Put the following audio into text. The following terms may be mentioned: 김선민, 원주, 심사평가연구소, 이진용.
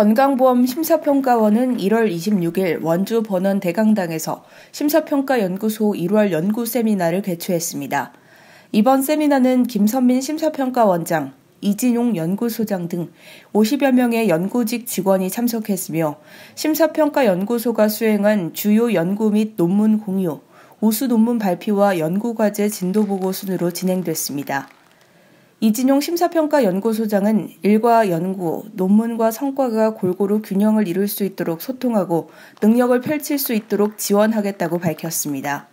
건강보험 심사평가원은 1월 26일 원주 번원 대강당에서 심사평가연구소 1월 연구 세미나를 개최했습니다. 이번 세미나는 김선민 심사평가원장, 이진용 연구소장 등 50여 명의 연구직 직원이 참석했으며 심사평가연구소가 수행한 주요 연구 및 논문 공유, 우수 논문 발표와 연구과제 진도보고 순으로 진행됐습니다. 이진용 심사평가연구소장은 일과 연구, 논문과 성과가 골고루 균형을 이룰 수 있도록 소통하고 능력을 펼칠 수 있도록 지원하겠다고 밝혔습니다.